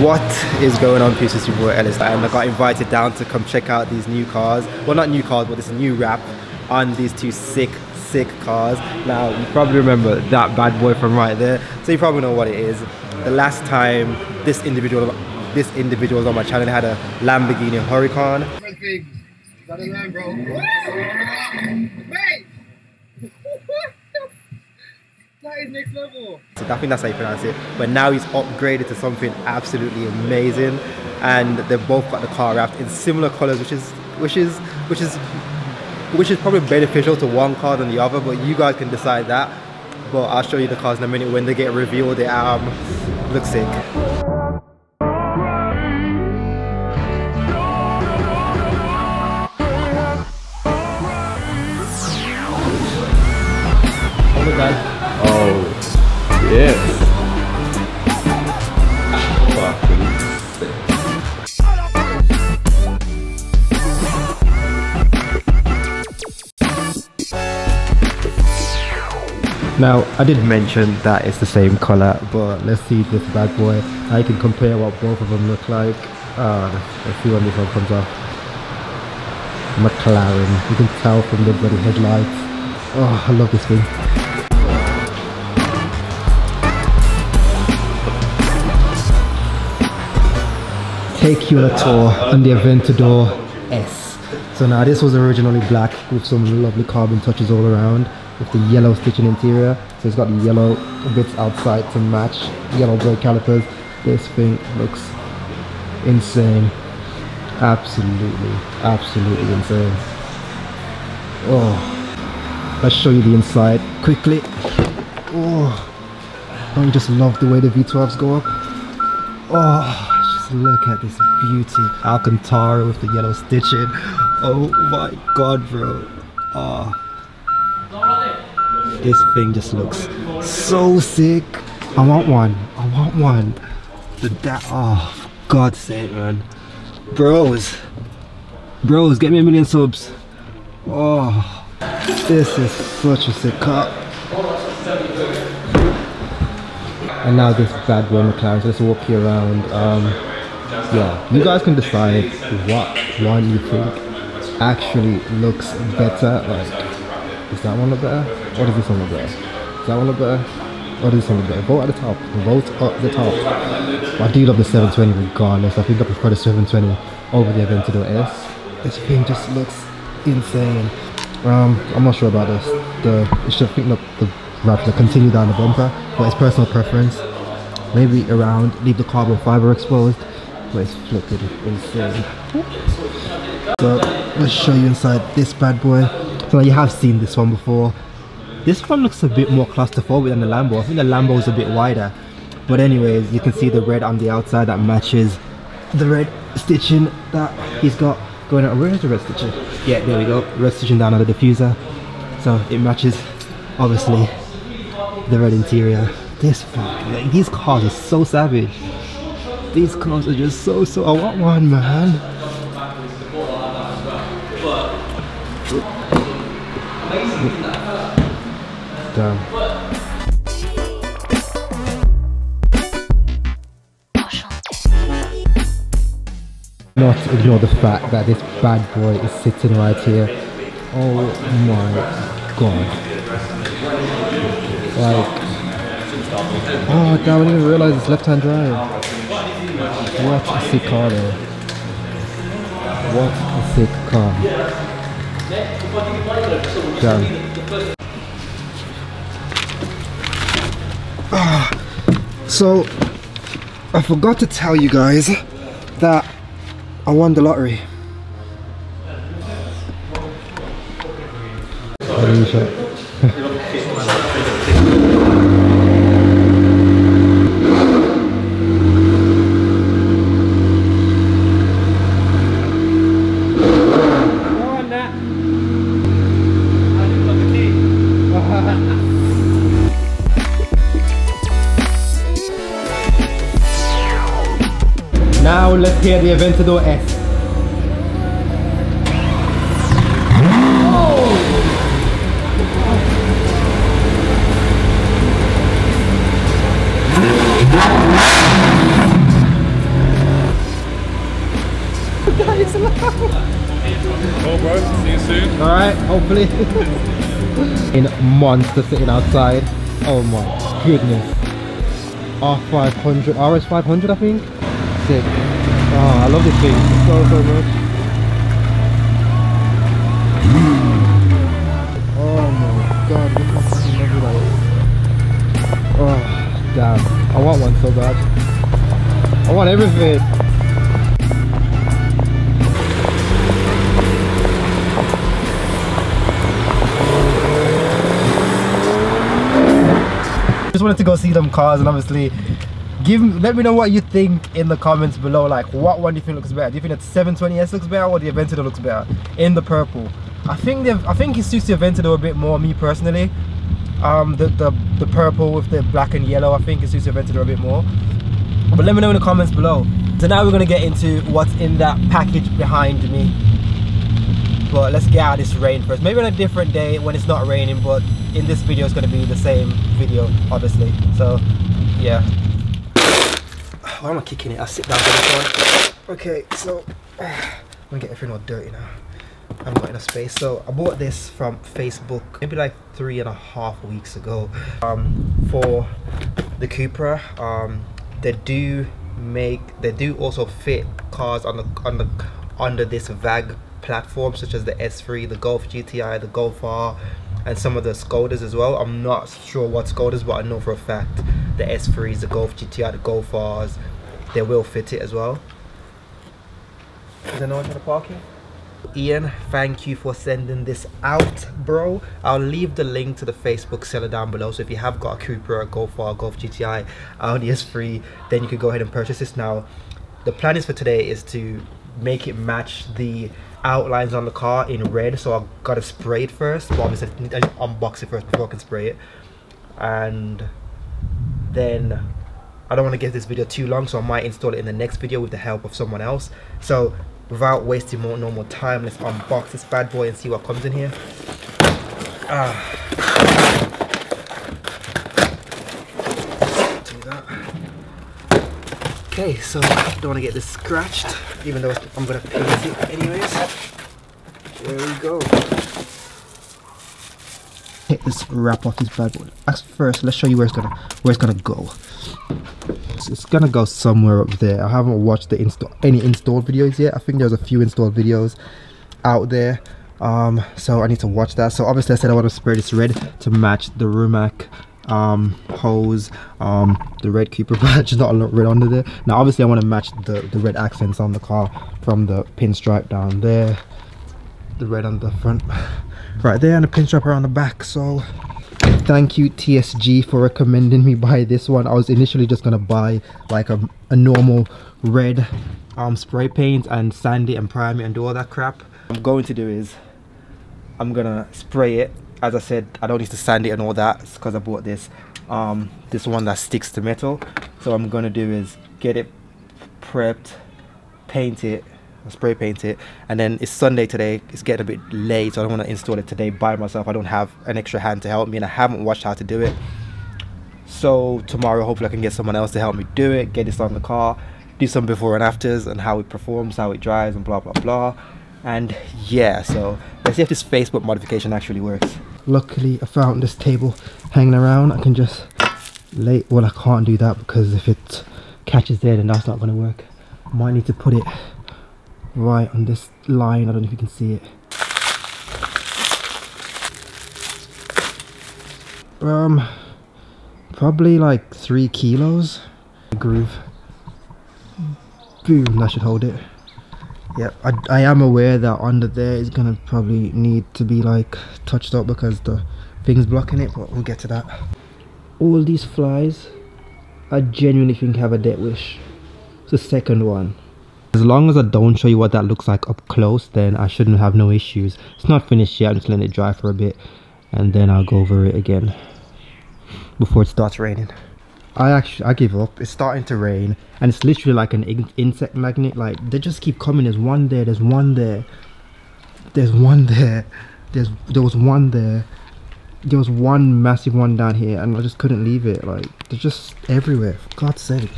What is going on, peeps? It's your boy Ellis, and I got invited down to come check out these new cars. Well, not new cars, but this new wrap on these two sick cars. Now, you probably remember that bad boy from right there, so you probably know what it is. The last time this individual was on my channel, had a Lamborghini Huracan. That is next level. So I think that's how you pronounce it. But now he's upgraded to something absolutely amazing, and they've both got the car wrapped in similar colours, which is probably beneficial to one car than the other. But you guys can decide that. But I'll show you the cars in a minute when they get revealed. They look sick. Now, I did mention that it's the same color, but let's see this bad boy. I can compare what both of them look like. Let's see when this one comes off. McLaren. You can tell from the bloody headlights. Oh, I love this thing. Take you on a tour on the Aventador S. So now this was originally black with some lovely carbon touches all around, with the yellow stitching interior, so it's got the yellow bits outside to match, yellow brake calipers. This thing looks insane, absolutely insane. Oh, let's show you the inside quickly. Oh, don't you just love the way the V12s go up? Oh, just look at this beauty. Alcantara with the yellow stitching. Oh my god, bro. Oh, this thing just looks so sick. I want one. Oh, for God's sake, man. Bros, get me 1 million subs. Oh, this is such a sick car. And now this bad boy McLaren. So let's walk you around. Yeah, you guys can decide what one you think actually looks better. Like, does that one look better? Or does this one look better? Does that one look better? Or does this one look better? Vote at the top. Vote at the top. But I do love the 720 regardless. I think I prefer the 720 over the Aventador S. This thing just looks insane. I'm not sure about this. It should pick up the wrap to continue down the bumper, but it's personal preference. Maybe around, leave the carbon fiber exposed, but it's flipping insane. So let's show you inside this bad boy. So you have seen this one before. This one looks a bit more claustrophobic than the Lambo. I think the Lambo is a bit wider. But anyways, you can see the red on the outside that matches the red stitching that he's got going out. Where is the red stitching? Yeah, there we go. Red stitching down on the diffuser. So it matches, obviously, the red interior. This fucking, like, these cars are so savage. These cars are just so. I want one, man. Damn. Not ignore the fact that this bad boy is sitting right here. Oh my god. Like, oh damn, I didn't even realize it's left-hand drive. What a sick car though. What a sick car. Damn. So, I forgot to tell you guys that I won the lottery. Now let's hear the Aventador S. Oh! Cool, bro. See you soon. Alright, hopefully. In monster sitting outside. Oh my goodness. R500, RS500 I think. Sick. Oh, I love this thing so, so much. Oh my god, this is so lovely. Oh, damn. I want one so bad. I want everything. Just wanted to go see them cars, and obviously let me know what you think in the comments below. Like, what one do you think looks better? Do you think that 720S looks better or the Aventador looks better in the purple? I think it suits the Aventador a bit more, me personally. The purple with the black and yellow, I think it suits the Aventador a bit more, but let me know in the comments below. So now we're going to get into what's in that package behind me, but let's get out of this rain first. Maybe on a different day when it's not raining, but in this video it's going to be the same video obviously, so yeah. Why am I kicking it? I'll sit down for this one. Okay, so I'm gonna get everything all dirty now. I'm not enough space. So I bought this from Facebook maybe like 3.5 weeks ago for the Cupra. They do also fit cars on the under this VAG platform, such as the S3, the Golf GTI, the Golf R, and some of the Skodas as well. I'm not sure what Skodas, but I know for a fact the S3s, the Golf GTI, the Golf Rs, they will fit it as well. Is there no one for the parking? Ian, thank you for sending this out, bro. I'll leave the link to the Facebook seller down below, so if you have got a Cupra, a Golf R, Golf GTI, Audi S3, then you can go ahead and purchase this now. The plan is for today is to make it match the outlines on the car in red, so I gotta spray it first. But obviously I need to unbox it first before I can spray it, and then I don't want to get this video too long, so I might install it in the next video with the help of someone else. So without wasting no more time, let's unbox this bad boy and see what comes in here. Okay, so I don't want to get this scratched, even though I'm going to paint it anyways. There we go. Take this wrap off this bad boy. First, let's show you where it's gonna go. It's gonna go somewhere up there. I haven't watched any install videos yet. I think there's a few install videos out there, so I need to watch that. So obviously I said I want to spray this red to match the Rumac hose, the red Cupra badge, not a lot red under there. Now obviously I want to match the red accents on the car from the pinstripe down there, the red on the front right there, and the pinstripe around the back. So thank you TSG for recommending me buy this one. I was initially just gonna buy like a normal red spray paint and sand it and prime it and do all that crap. What I'm going to do is I'm gonna spray it. As I said, I don't need to sand it and all that because I bought this this one that sticks to metal. So what I'm gonna do is get it prepped, paint it, spray paint it, and then it's Sunday today. It's getting a bit late, so I don't want to install it today by myself. I don't have an extra hand to help me, and I haven't watched how to do it. So tomorrow hopefully I can get someone else to help me do it, get this on the car, do some before and afters and how it performs, how it drives, and blah blah blah. And yeah, so let's see if this Facebook modification actually works. Luckily I found this table hanging around. I can just lay, well, I can't do that because if it catches there then that's not going to work. I might need to put it right on this line. I don't know if you can see it. Probably like 3 kilos. Groove. Boom, that should hold it. Yeah, I am aware that under there is gonna probably need to be like touched up because the thing's blocking it, but we'll get to that. All these flies I genuinely think have a death wish. It's the second one. As long as I don't show you what that looks like up close, then I shouldn't have no issues. It's not finished yet. I'm just letting it dry for a bit and then I'll go over it again before it starts raining. I give up. It's starting to rain and it's literally like an insect magnet. Like, they just keep coming. There's one there, there's one there, there's one there, there was one there, there was one massive one down here, and I just couldn't leave it. Like, they're just everywhere, for God's sake.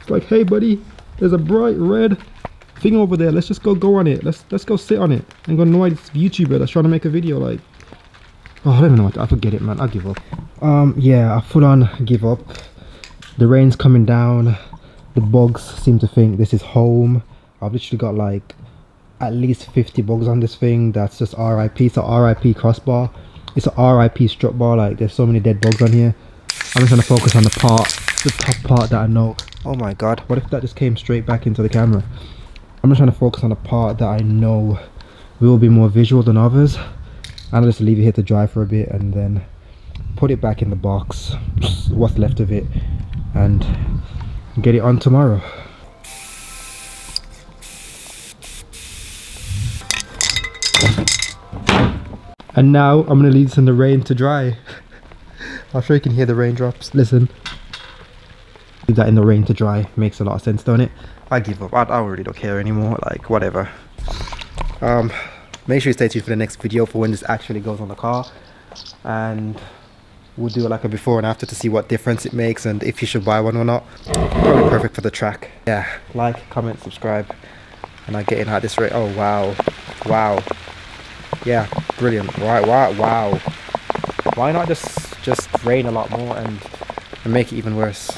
It's like, hey buddy, there's a bright red thing over there. Let's just go on it. Let's go sit on it. I ain't gonna annoy this YouTuber that's trying to make a video like. Oh, I don't even know what to, I forget it, man. I give up. Yeah, I full on give up. The rain's coming down. The bugs seem to think this is home. I've literally got like at least 50 bugs on this thing. That's just RIP. It's a RIP crossbar. It's a RIP strut bar. Like, there's so many dead bugs on here. I'm just gonna focus on the part, the top part that I know. Oh my god, what if that just came straight back into the camera? I'm just trying to focus on the part that I know will be more visual than others. And I'll just leave it here to dry for a bit and then put it back in the box, what's left of it, and get it on tomorrow. And now I'm gonna leave this in the rain to dry. I'm sure you can hear the raindrops. Listen, leave that in the rain to dry. Makes a lot of sense, don't it? I give up. I really don't care anymore. Like, whatever. Make sure you stay tuned for the next video for when this actually goes on the car, and we'll do like a before and after to see what difference it makes and if you should buy one or not. Probably perfect for the track. Yeah, like, comment, subscribe, and I get in at this rate. Oh wow, wow. Yeah, brilliant. Right, wow. Why not just rain a lot more and make it even worse?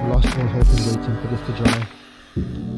Lost all hope in waiting for this to dry.